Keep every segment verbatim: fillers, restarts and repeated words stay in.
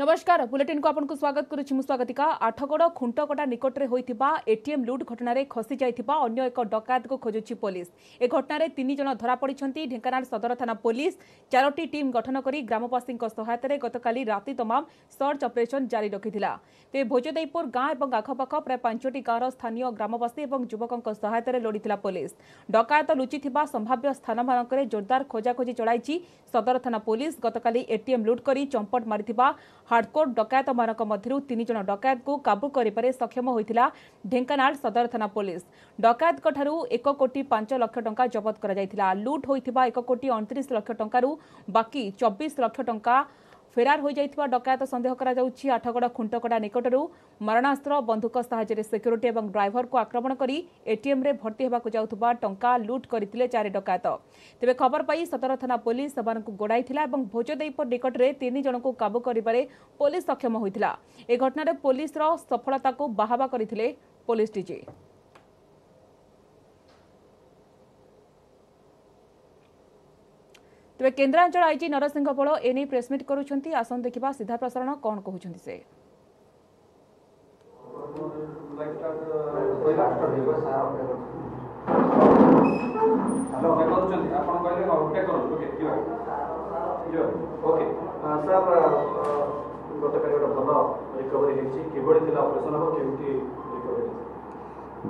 नमस्कार बुलेटिन को आपनको स्वागत करुछि मु स्वागतिका। आठगड़ खुंटकोटा निकट रे होइथिबा एटीएम लूट घटना रे खसी जाइथिबा अन्य एक डकायत को खोजुछि पुलिस। ए घटना रे तीन जण धरा पड़िछंती। ढेंकानाल सदर थाना पुलिस चारोटी टीम गठन करी ग्रामवासी सहायता रे गतकाली राति तमाम सर्च ऑपरेशन जारी रखिथिला। ते भोजदैपुर गां एवं आखपाख प्राय पांचटी गांर स्थानीय ग्रामवासी एवं युवकों सहायता रे लोडिथिला पुलिस। डकायत लुचिथिबा संभाव्य स्थानमानक रे जोरदार खोजाखोजी चलाइछि सदर थाना पुलिस। गतकाली एटीएम लूट करी चंपट मारिथिबा हार्डकोर डकायत मानक मध्यरु तीन जण डकायत को काबू करिबारे सक्षम होइथिला ढेंकानाल सदर थाना पुलिस। डकायत कठारु एक कोटी पांच लाख टंका जब्त करा जायतिला। लूट होइथिबा एक कोटी उनतीस लाख टंकारु बाकी चौबीस लाख टंका फेरार हो जाइथिबा डकायत संदेह करा जाउछि। आठगड़ खुंटकोटा निकटरु मारणास्त्र बंदूक सहायतारे सिक्युरिटी एवं ड्राइवर को आक्रमण करी एटीएम रे भर्ती हेबाकु जाउथबा टंका लूट करथिले चार डकायत। तेबे खबर पाई सदर थाना पुलिस सेमानकु गोडाइथिला एवं भोजदैपुर निकटरे तीन जणकु काबू करिबारे पुलिस सक्षम होइथिला। ए घटनारे पुलिस रो सफलताकु बाहाबा करथिले पुलिस डीजी। तेज केन्द्रांचल आईजी नरसिंह भोल एने प्रेसमिट करुंट। आसन देखा सीधा प्रसारण कौन कहते से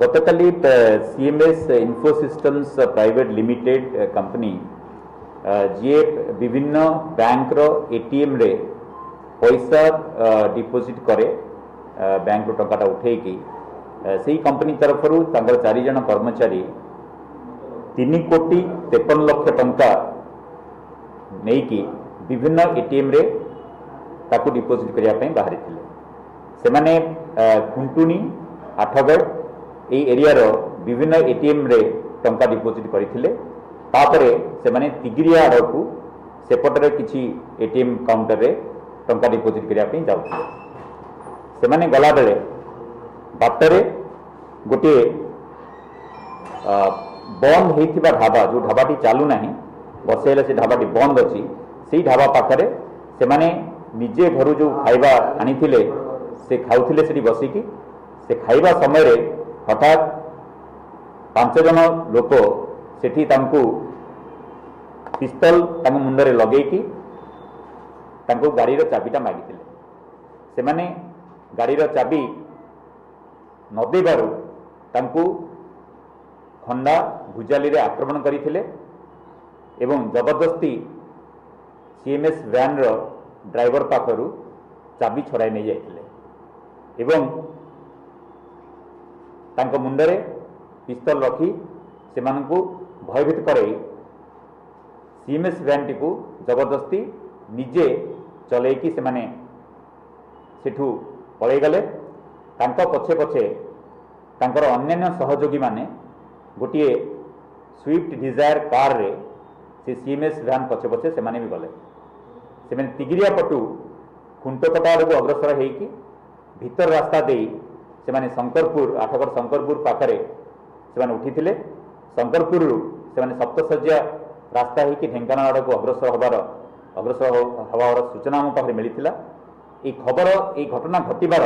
गतकाली CMS info systems private limited company जी विभिन्न बैंक रो एटीएम रे पैसा डिपोजिट करे बैंक रो टंका उठे की सही कंपनी तरफ रु तांगर चारि जण कर्मचारी तीन कोटी तेपन लाख टंका नहीं की विभिन्न एटीएम रे ताकु डिपोजिट करिया पई बाहरि थिले। से माने खुंटुनी आठगड़ ए एरिया रो विभिन्न एटीएम रे टंका डिपोजिट करथिले। तापरे से माने तिगिरिया आड़ को सेपटर किसी एटीएम काउंटर रे टंका डिपोजिट करने जाते से माने गला बेले बाटरे गोटे बंद होता ढाबा जो ढाबाटी चालू ना बस है से ढाबाटी बंद अच्छी से ढाबा पाखे से माने निजे घर जो खाइबा आनी थिले से खाऊले से बसिकी से खाइबा समय हठात पांच जन लोक सेठी तांकु पिस्तल तांकु मुंडरे लगे की तांकु गाड़ी चाबीटा मागिले। से माने गाड़ी चाबी नदेबारु तांकु खंडा भुजाली रे आक्रमण करिथिले एवं जबरदस्ती सीएमएस व्यान रो ड्राइवर पाखरु चाबी छड़ाई नै जाइथिले एवं तांको मुंडरे पिस्तल रखी सेमानकु भयभीत करें सीएमएस व्यान टी को जबरदस्ती निजे चल से पलि गले। पछे पछे अन्य सहयोगी माने गोटे स्विफ्ट डिजायर कार रे से सीएमएस व्यान पछे पछे से माने भी गले। से माने तिगिरिया पटु खुंटकटा आड़ू अग्रसर होईकी भीतर रास्ता दे से माने शंकरपुर आठगड़ शंकरपुर पाखरे से माने उठीथिले। शंकरपुर से सप्तशज्या रास्ता होकर ढेंकानाल आड़ को अग्रसर हबार अग्रसर हबार सूचना आम पाखे मिलता। ये खबर ये घटना घटबार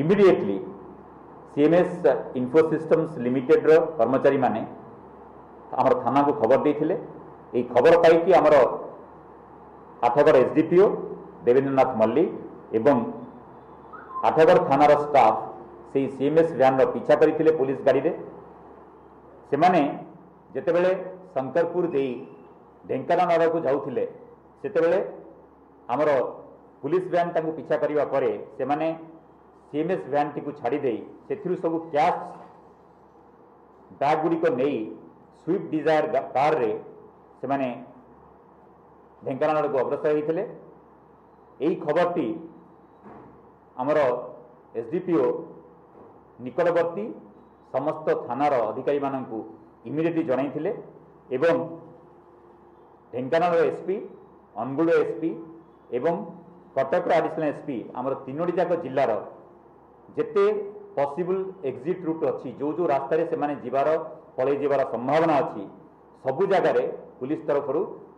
immediately CMS info systems limited रो कर्मचारी माने आमर थाना को खबर देथिले। ये खबर पाई आमर आठगड़ एसडीपीओ देवेन्द्रनाथ मल्लिक एवं आठगड़ थानार स्टाफ से सीएमएस व्यान पीछा करते पुलिस गाड़ी रे। से माने जेतेबेले शंकरपुर देई ढेंकानाल आड़ को जाउथिले सेतेबेले आमर पुलिस व्यान तांको पीछा करिवा परे से माने सीएमएस व्यान टी को छाड़ी देई सेथिरु सब कैश बैग गुडी को नेई स्विफ्ट डिजायर कार रे से माने ढेंकानाल आड़ को अग्रसर होइथिले। एई खबरटी आमर एसडीपीओ निकटवर्ती समस्त थानार अधिकारी मानकु इमिडिएटली जणाइथिले एवं ढेंकानाल एसपी अनुगुल एसपी एवं कटक एडिशनल एसपी आमर तीनोटी जाक जिल्लार जेते पॉसिबल एग्जिट रूट अच्छी जो जो रास्ता रे सेमाने जीवार पलि जीवार संभावना अच्छी सबु जगार पुलिस तरफ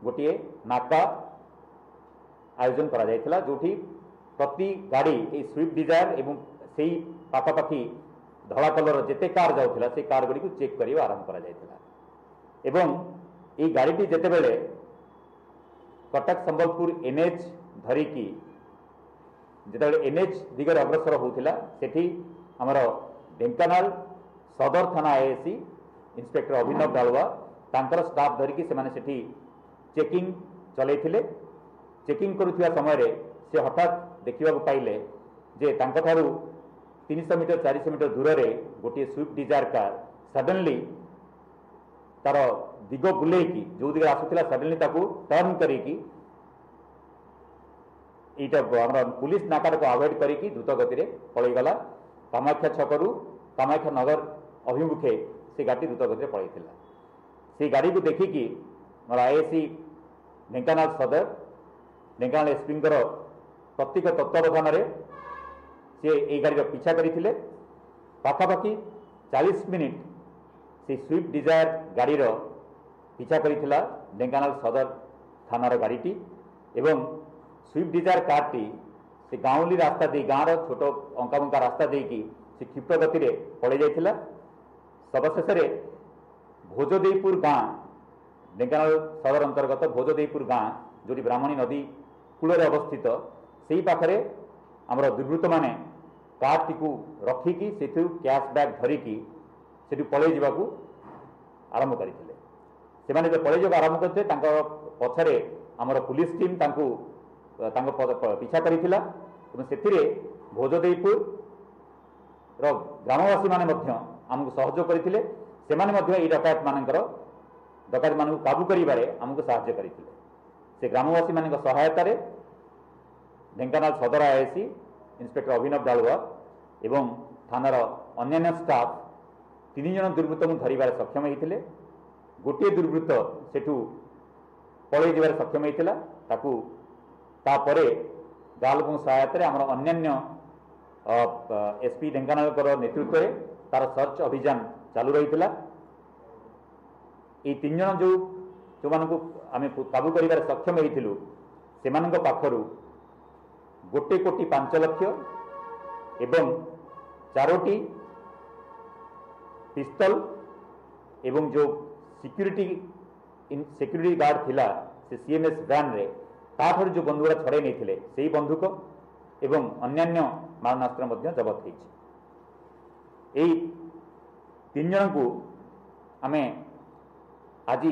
गोटे नाका आयोजन करा जोठी प्रति गाड़ी स्विफ्ट डिजायर एवं से पाखापाखी धला कलर जिते कार जाऊला से कार गुड़ी चेक करने आरंभ कर गाड़ीटी जिते बड़े कटक संबलपुर एनएच धरिकी जिते एनएच दिगरे अग्रसर होता से आमर ढेंकानाल सदर थाना आईएसी इंस्पेक्टर अभिनव दळवा तांकर स्टाफ धरिकी से चेकिंग चलते चेकिंग करुवा समय से हठात देखा पाइले जे तीन सौ मीटर चार सौ मीटर दूर से गोटे स्विफ्ट डिजायर कार सडनली तार दिग बुले जो दिगरे आसूला सडनली टर्न कर पुलिस नाकार को अवॉइड करके द्रुत गति में पलैगला कामाख्या छकू कामाख्या नगर अभिमुखे से गाड़ी द्रुत गति में पलैला। से गाड़ी को देखिकी मोर आईएसी ढेंकानाल सदर ढेंकानाल एसपी प्रत्येक तत्वावधान से ये गाड़ी पीछा करते पाखापाखी चालीस मिनिट से स्विफ्ट डिजायर गाड़ी पीछा करता ढेंकानाल सदर थानार गाड़ीटी एवं स्विफ्ट डिजायर कारटी से गाँवली रास्ता दे गाँव छोट अंकाबंका रास्ता देकी से क्षिप्र गति में पड़े जाता। सर्वशेष भोजदेईपुर गाँव ढेंकानाल सदर अंतर्गत भोजदेईपुर गाँव जो ब्राह्मणी नदी कूल अवस्थित से ही पाखे आमर दुर्वृत्त मैंने कारटी को रखिकी से कैश बैग धरिकी से पलि जावाक आरंभ करते पलि जावा आरंभ करते पछारे आमर पुलिस टीम पीछा करा से भोजदेईपुर ग्रामवासी मैंने आमको सहयोग करते डकैत मान डकैत मानू काबू कर से ग्रामवासी मान सहायतार ढेंकानाल सदर आईएसी इंस्पेक्टर अभिनव दळवा एवं थानार अन्य स्टाफ तीन जन दुर्वृत्त को धरबार सक्षम होते गोटे दुर्वृत्त सेठू पलि जबार सक्षम होता ताकू तापर गाँव लोक सहायतार आम अन्य एसपी ढेंकानाल नेतृत्व में तार सर्च अभियान चालू रही तीन जन जो जो मानू आम काबू कर सक्षम होती से पाखर गोटे कोटी पांच लक्ष एवं चारोटी पिस्तल एवं जो सिक्यूरिटी सिक्यूरिटी गार्ड थिला से सीएमएस वैन रे ताठर जो बंदूक छड़े नहीं से ही बंदूक एवं अन्यान्य मारणास्त्र जबत होई तीन जन को आमे आज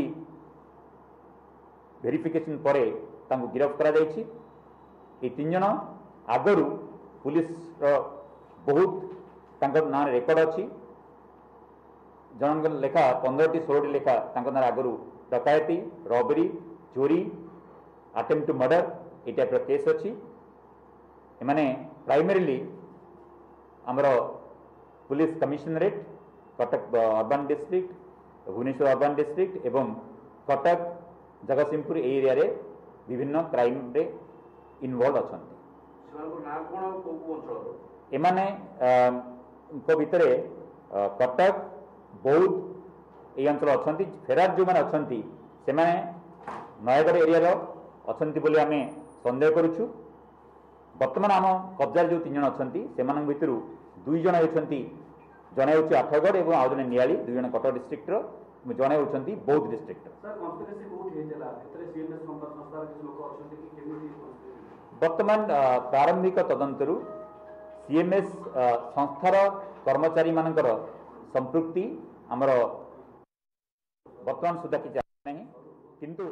वेरिफिकेशन पर गिरफ्त करा जायछि। ये तीन जन आगर पुलिस बहुत ना रेकर्ड अच्छी जन लेखा पंद्रह षोलटी लेखा ना आगर डकैती रबरी चोरी अटेम्प्ट टू मर्डर ये टाइप केस अच्छी मैंने प्राइमरीली आमर police commissionerate Cuttack urban district Bhubaneswar urban district एवं कटक जगत सिंहपुर एरिया रे विभिन्न क्राइम रे इनवल्व अच्छा एमाने भीतर कटक बौद्ध ये अंचल अच्छा फेरार जो मैंने अच्छा से मैंने नयगढ़ एरिया अच्छा बोली आम सन्देह करुचु। बर्तमान आम कब्जार जो तीन जन अच्छा से भूर दुई जन होती जड़े हूँ आठगढ़ और आज जन नियाली दुई जन कटक डिस्ट्रिक्टर जड़े होती बौद्ध डिस्ट्रिक्टर। वर्तमान प्रारंभिक तदंतरू सीएमएस संस्थार कर्मचारी मानकर संपृक्ति आमर वर्तमान सुधा कि नहीं किंतु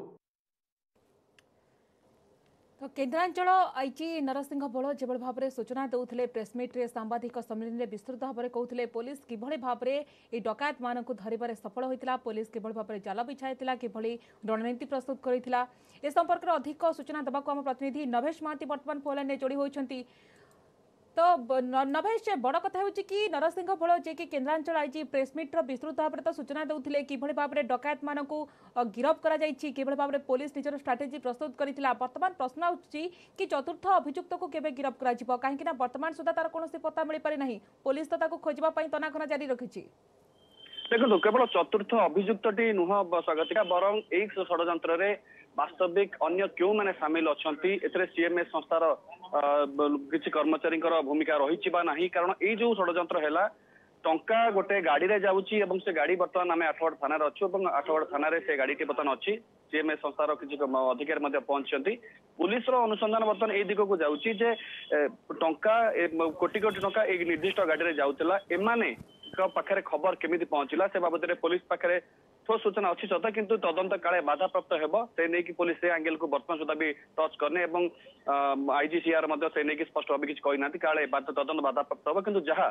तो केन्द्रांचल आईजी नरसिंह भोल जेभଳି भाव सूचना देउथिले प्रेसमिट रे सांबादिक सम्मेलन में विस्तृत भाव कहते पुलिस किभଳି भाव ये डकैत मान धरबार सफल होता पुलिस किभଳି भाव जाल बिछाई किभଳି रणनीति प्रस्तुत करता ए संपर्क में अधिक सूचना देवाक आम प्रतिनिधि नभेश महांती बर्तमान फोन लाइन जोड़ी होती। तो नभेश बड़ कथा हो कि नरसिंह भोल जे कि केन्द्रांचल आईजी प्रेसमिट्र विस्तृत भाव तो सूचना देते किभଳି भाव डकैत मान गिरफ्त करा किभଳି भाव पुलिस निजर स्ट्राटेजी प्रस्तुत करता। बर्तमान प्रश्न उठुची कि चतुर्थ अभियुक्त को केबे गिरफ्त करा जिवो काहेकि ना बर्तमान सुधा तार कोनोसी पत्ता मिल पारि नाही पुलिस तो ताको खोजबा पई तनाखना जारी रखिछि। देखो केवल चतुर्थ अभियुक्त टी नुह स्वागतिका बरं एक षड़यंत्र वास्तविक अन्य क्यों माने सामिल अछंती एथरे सीएमएस संस्थार किसी कर्मचारी भूमिका रही ना कारण ये जो षड्यंत्र हैला टंका गोटे गाड़ी रे जाउची एवं से गाड़ी बर्तमान आम आठगड़ थाना अच्छु और आठगड़ थाना से गाड़ी टी बर्तमान अच्छी सीएमएस संस्थार किसी अधिकारी पहुंचती पुलिस अनुसंधान बर्तमान ये दिगक जाउची जे टंका कोटी कोटी टंका एक निर्दिष्ट गाड़ी रे जाउतला एमाने पाखरे खबर केमिति पहुंचला से बाबद में पुलिस पाखे ठोस सूचना अच्छी सत किंतु तदंत काले बाधाप्राप्त होगी पुलिस से आंगेल को बर्तमान सुधा भी टच करने आईजी सीआर से नहीं स्पष्ट भाव किसी कही ना काले तदंत बाधाप्राप्त हो कि जहां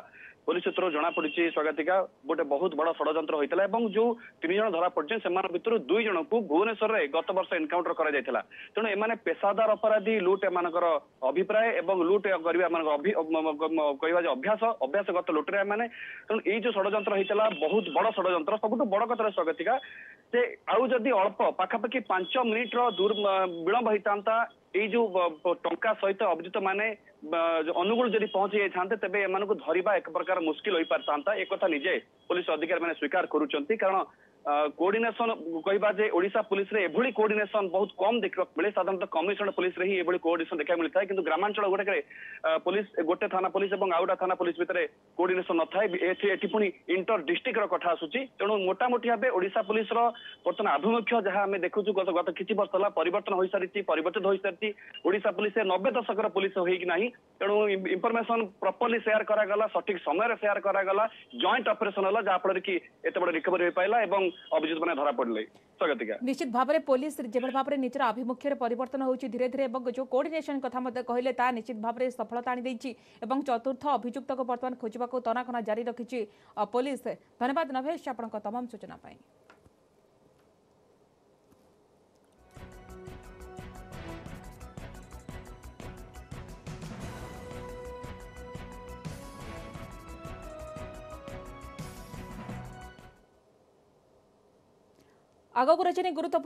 पुलिस सूत्र जना पड़ी स्वागतिका गोटे बहुत बड़ षड्यंत्र होता है जो तीन जन धरा पड़े से भर दुई जन को भुवनेश्वर में गत वर्ष एनकाउंटर करा तेणु एम पेशादार अपराधी लुट एम अभिप्राय और लुट करने अभ्यास अभ्यासगत लुटरे एम तेणु ये जो षड्यंत्र होता बहुत बड़ षड्यंत्र सबुठ बड़ कथर स्वागत से आउ जदि अल्प पाखापाखि पांच मिनिट दूर विलंब होता ये जो टंका सहित अभियुक्त माने अनुगुल जदि पहुंची जाते तेज एम धरवा एक प्रकार मुस्किल हो पारिता एक कथा निजे पुलिस अधिकारी मैंने स्वीकार करुंच कारण कोऑर्डिनेशन कहे ओडिशा पुलिस रे एभली कोऑर्डिनेशन बहुत कम देखा मिले साधारणतः कमिशनर पुलिस रे ही एभली कोऑर्डिनेशन देखा मिलता है किंतु ग्रामांचल गुटे पुलिस गोटे थाना पुलिस और आउटा थाना पुलिस भितर कोऑर्डिनेशन न थाए पुणी इंटर डिस्ट्रिक्ट रो कथा आसुची तेणु मोटामोटी भाव ओडिशा पुलिस रो बर्तन आभिमुख्य जहाँ आम देखु गत किसी वर्ष है परिवर्तन हो सारी परिवर्तित हो सारी ओडिशा पुलिस नब्बे दशक पुलिस होना तेणु इनफर्मेशन प्रॉपर्ली शेयर कराला सठिक समय शेयर कराला जॉइंट ऑपरेशन है जहाँफल कि एत बड़ा रिकवरी हो पाला अभियुक्त माने धरा पड़ले स्वागतिका निश्चित भाव पुलिस भाव में निजर आभिमुख्य परिवर्तन होची धीरे धीरे जो कोऑर्डिनेशन कथा मते कहले ता निश्चित भाव में सफलता आनी देछि एवं चतुर्थ अभियुक्त को वर्तमान खोजबा को तनाखना जारी रखिछि पुलिस। धन्यवाद नभेश आपनका तमाम सूचना पाई। आगो गुरुत्व